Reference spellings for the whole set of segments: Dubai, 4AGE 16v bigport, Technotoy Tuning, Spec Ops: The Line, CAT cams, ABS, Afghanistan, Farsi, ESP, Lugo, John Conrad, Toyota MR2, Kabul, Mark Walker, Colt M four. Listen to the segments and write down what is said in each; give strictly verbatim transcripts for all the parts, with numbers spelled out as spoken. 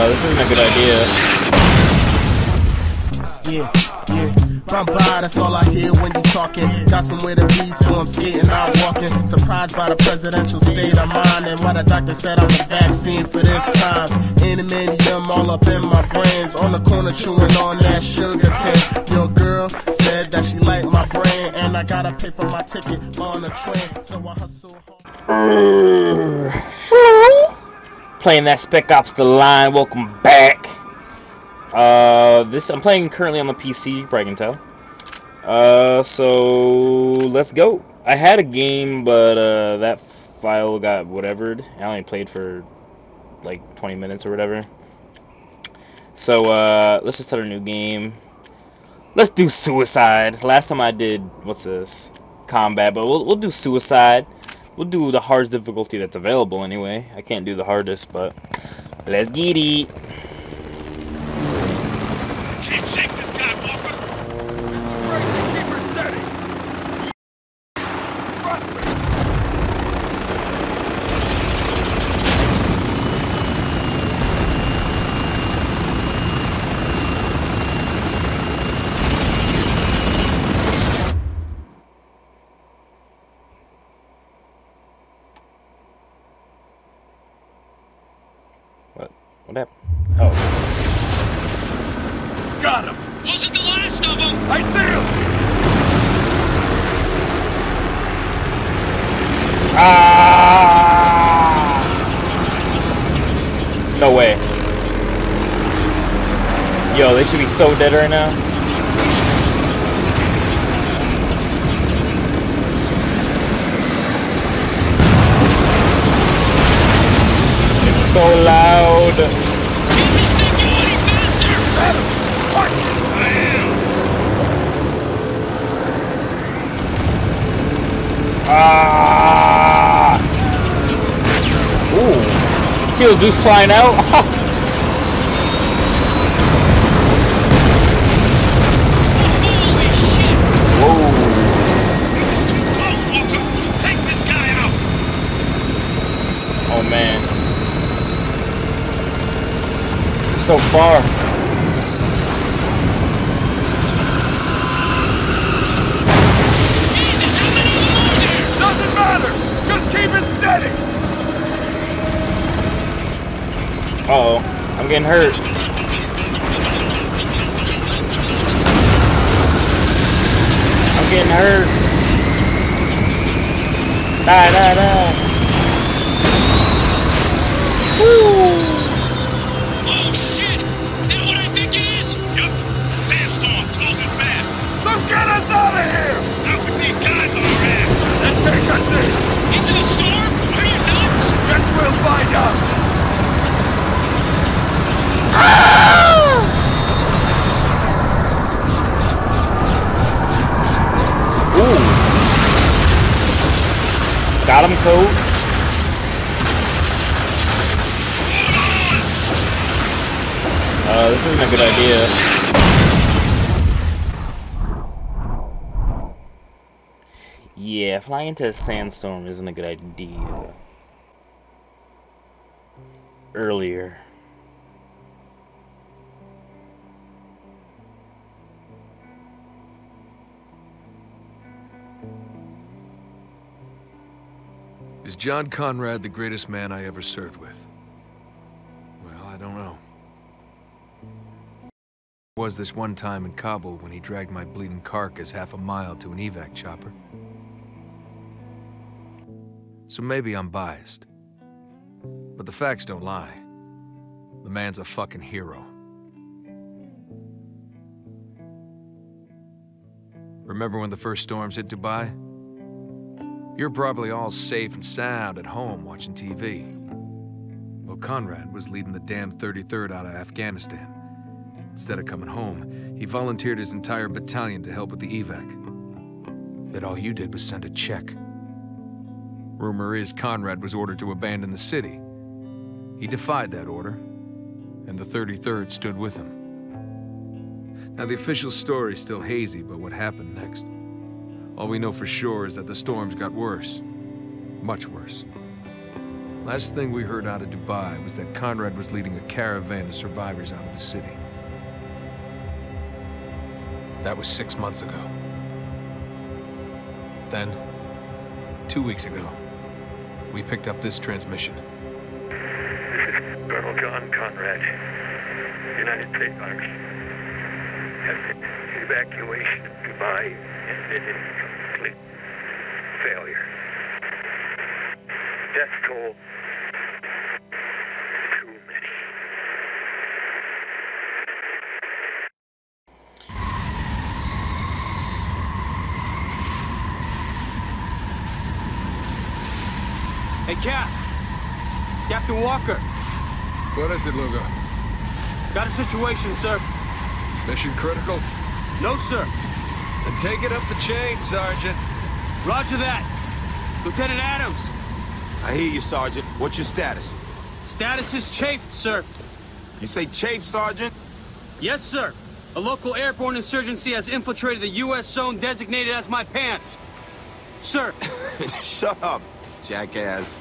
Uh, this isn't a good idea. Yeah, yeah. Bye bye, that's all I hear when you talking. Got somewhere to be, so I'm skating, I'm walking. Surprised by the presidential state of mind, and why the doctor said I'm a vaccine for this time. Animanium all up in my brains, on the corner chewing on that sugar cane. Your girl said that she liked my brand, and I gotta pay for my ticket on the train, so I hustle home. Hello? Playing that Spec Ops: The Line. Welcome back. Uh, this I'm playing currently on the P C, you probably can tell. Uh, so let's go. I had a game, but uh, that file got whatevered. I only played for like twenty minutes or whatever. So uh, let's just start a new game. Let's do suicide. Last time I did what's this? Combat, but we'll we'll do suicide. We'll do the hardest difficulty that's available anyway. I can't do the hardest, but let's get it. Can't shake this guy, Walker. Keep her steady. Trust me. What? What happened? Oh. Got him! Wasn't the last of them! I see him! Ah! No way. Yo, they should be so dead right now. It's so loud. Ah! Ooh! See the juice flying out? Holy shit! Whoa! Too close, Walker. Take this guy out. Oh man! So far. Keep it steady. Uh oh, I'm getting hurt. I'm getting hurt. Die, die, die. Woo! Oh shit! That what I think it is? Yup. Fast on, closing fast. So get us out of here. How could these guys on our ass? Then take us in. Into the storm? Are you nuts? Guess we'll find out. Ah! Ooh. Got him, coach. Uh, this isn't a good idea. Yeah, flying into a sandstorm isn't a good idea. Earlier. Is John Conrad the greatest man I ever served with? Well, I don't know. It was this one time in Kabul when he dragged my bleeding carcass half a mile to an evac chopper. So maybe I'm biased. But the facts don't lie. The man's a fucking hero. Remember when the first storms hit Dubai? You're probably all safe and sound at home watching T V. Well, Conrad was leading the damn thirty-third out of Afghanistan. Instead of coming home, he volunteered his entire battalion to help with the evac. But all you did was send a check. Rumor is Conrad was ordered to abandon the city. He defied that order, and the thirty-third stood with him. Now, the official story's still hazy, but what happened next? All we know for sure is that the storms got worse. Much worse. Last thing we heard out of Dubai was that Conrad was leading a caravan of survivors out of the city. That was six months ago. Then, two weeks ago, we picked up this transmission. This is Colonel John Conrad, United States Army. The evacuation of Dubai ended in complete failure. Death toll, too many. Hey, Cap. Captain Walker. What is it, Lugo? Got a situation, sir. Mission critical? No, sir. Then take it up the chain, Sergeant. Roger that. Lieutenant Adams. I hear you, Sergeant. What's your status? Status is chafed, sir. You say chafed, Sergeant? Yes, sir. A local airborne insurgency has infiltrated the U S zone designated as my pants. Sir. Shut up, jackass.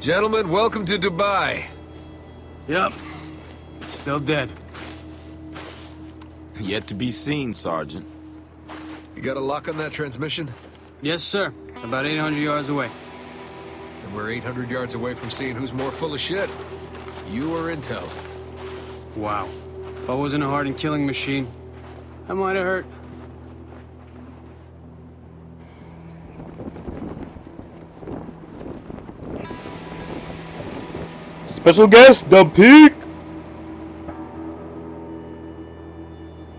Gentlemen, welcome to Dubai. Yep. It's still dead. Yet to be seen, Sergeant. You got a lock on that transmission? Yes, sir. About eight hundred yards away. And we're eight hundred yards away from seeing who's more full of shit. You or Intel. Wow. If I wasn't a hardened killing machine, that might have hurt. Special guest, the Peak!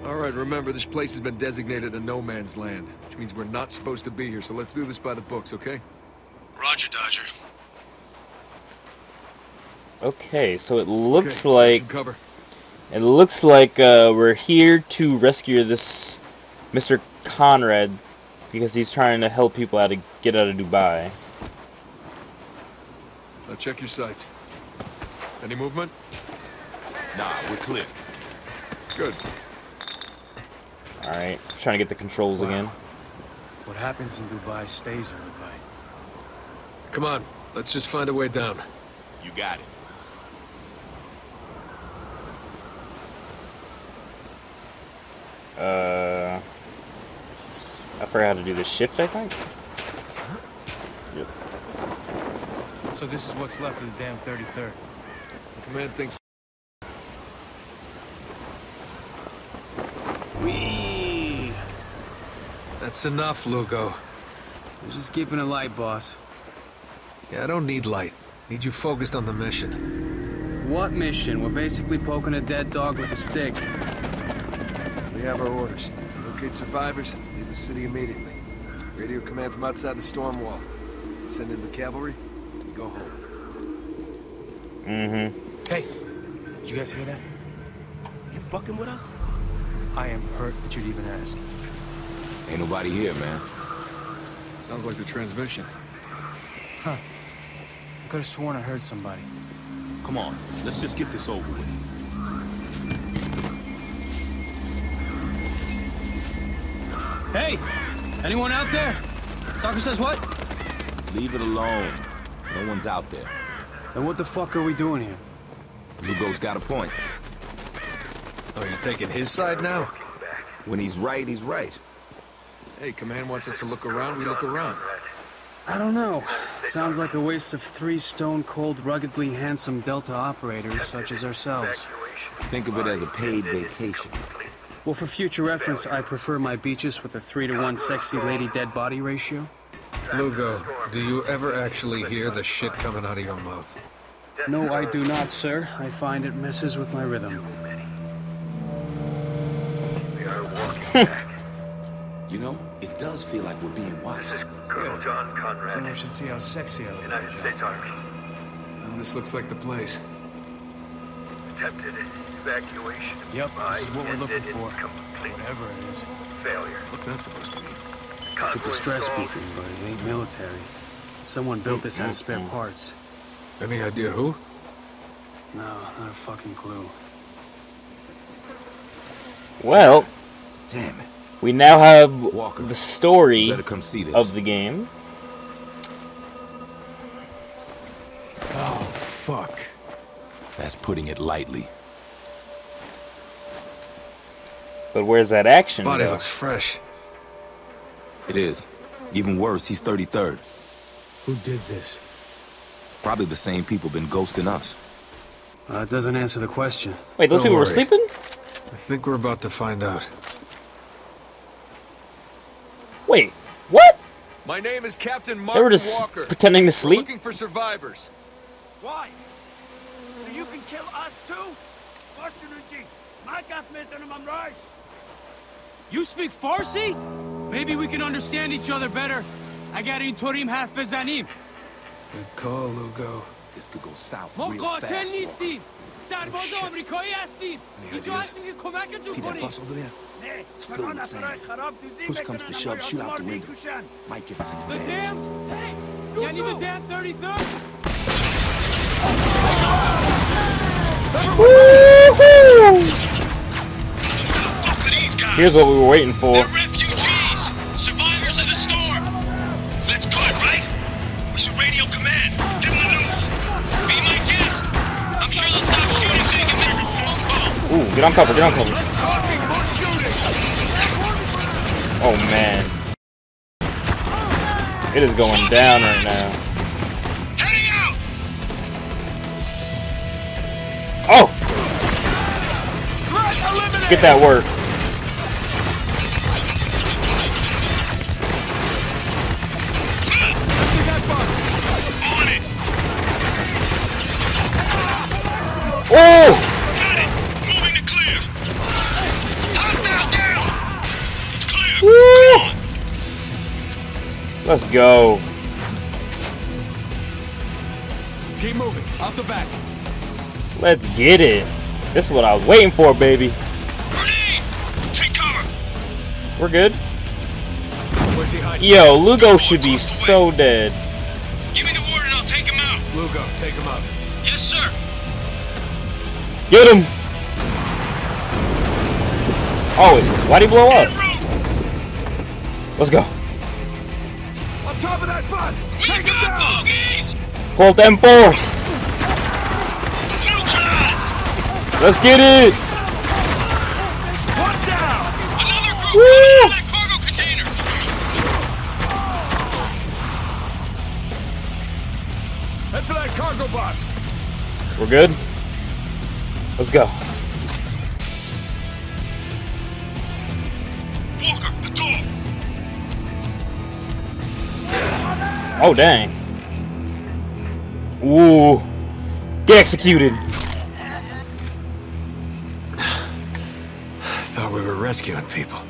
Alright, remember, this place has been designated a no-man's land, which means we're not supposed to be here, so let's do this by the books, okay? Roger, Dodger. Okay, so it looks okay, like... Cover. It looks like uh, we're here to rescue this Mister Conrad, because he's trying to help people out to get out of Dubai. Now check your sights. Any movement? Nah, we're clear. Good. Alright, just trying to get the controls wow. again. What happens in Dubai stays in Dubai. Come on, let's just find a way down. You got it. Uh... I forgot how to do this shift, I think? Yep. So this is what's left of the damn thirty-third. The command thinks... Whee! That's enough, Lugo. You're just keeping it light, boss. Yeah, I don't need light. I need you focused on the mission. What mission? We're basically poking a dead dog with a stick. We have our orders. Locate survivors, leave the city immediately. Radio command from outside the storm wall. Send in the cavalry, and go home. Mm-hmm. Hey, did you guys hear that? You fucking with us? I am hurt that you'd even ask. Ain't nobody here, man. Sounds like the transmission. Huh. I could have sworn I heard somebody. Come on, let's just get this over with. Hey! Anyone out there? Soccer says what? Leave it alone. No one's out there. Then what the fuck are we doing here? Lugo's got a point. Oh, you're taking his side now? When he's right, he's right. Hey, command wants us to look around, we look around. I don't know. Sounds like a waste of three stone-cold, ruggedly handsome Delta operators such as ourselves. Think of it as a paid vacation. Well, for future reference, I prefer my beaches with a three to one sexy lady dead body ratio. Lugo, do you ever actually hear the shit coming out of your mouth? No, I do not, sir. I find it messes with my rhythm. You know, it does feel like we're being watched. Colonel John Conrad. Someone should see how sexy I look. United States Army. Well, this looks like the place. Attempted evacuation. Yep, this is what we're looking for. Whatever it is. Failure. What's that supposed to mean? It's a distress beacon, but it ain't military. Someone built this out of spare parts. Any idea who? No, not a fucking clue. Well. Damn it. We now have Walker, the story of the game. fuck? That's putting it lightly. But where's that action? Body though? Looks fresh. It is. Even worse, he's thirty-third. Who did this? Probably the same people been ghosting us. Uh, it doesn't answer the question. Wait, those Don't people worry. were sleeping? I think we're about to find out. Wait, what? My name is Captain Mark Walker. They were just Walker. pretending to sleep? We're looking for survivors. Why? So you can kill us too? You speak Farsi? Maybe we can understand each other better. Good call, Lugo. This could go south real fast. See that bus over there? It's filled with sand. Push comes to shove, shoot out the window. Might get us an advantage. Hey, you need the damn thirty-third. Here's what we were waiting for. They're refugees, survivors of the storm. That's good, right? We should radio command. Give them the news. Be my guest. I'm sure they'll stop shooting so you can make a phone call. Ooh, get on cover, get on cover. Oh man, it is going down right now. Heading out. Oh. Get that work. Oh! Got it. Moving to clear. Hot down, down. It's clear. Woo! Let's go. Keep moving. Out the back. Let's get it. This is what I was waiting for, baby. Grenade. Take cover. We're good. Where's he hiding? Yo, Lugo should be so dead. Give me the word and I'll take him out. Lugo, take him out. Yes, sir. Get him! Oh, why'd he blow up? Let's go. On top of that bus! Take him down! Colt M four! Let's get it! One down! Another group out of that cargo container! Head for that cargo box! We're good? Let's go. Walker, the door. Oh dang. Ooh. Get executed. Thought we were rescuing people.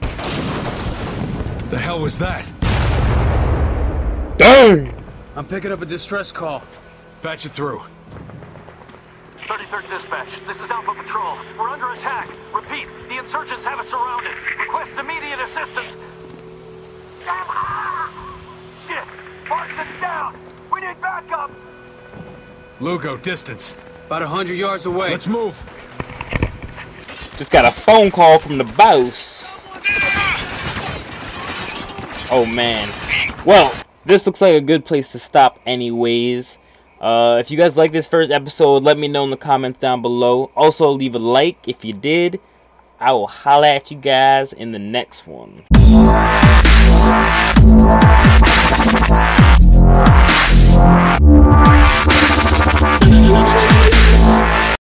The hell was that? Dang! I'm picking up a distress call. Patch it through. thirty-third dispatch, this is Alpha Patrol. We're under attack. Repeat, the insurgents have us surrounded. Request immediate assistance. Shit! Parsons down! We need backup! Lugo, distance. About a hundred yards away. Let's move. Just got a phone call from the boss. Oh man. Well, this looks like a good place to stop anyways. Uh, if you guys like this first episode, let me know in the comments down below. Also, leave a like if you did. I will holla at you guys in the next one.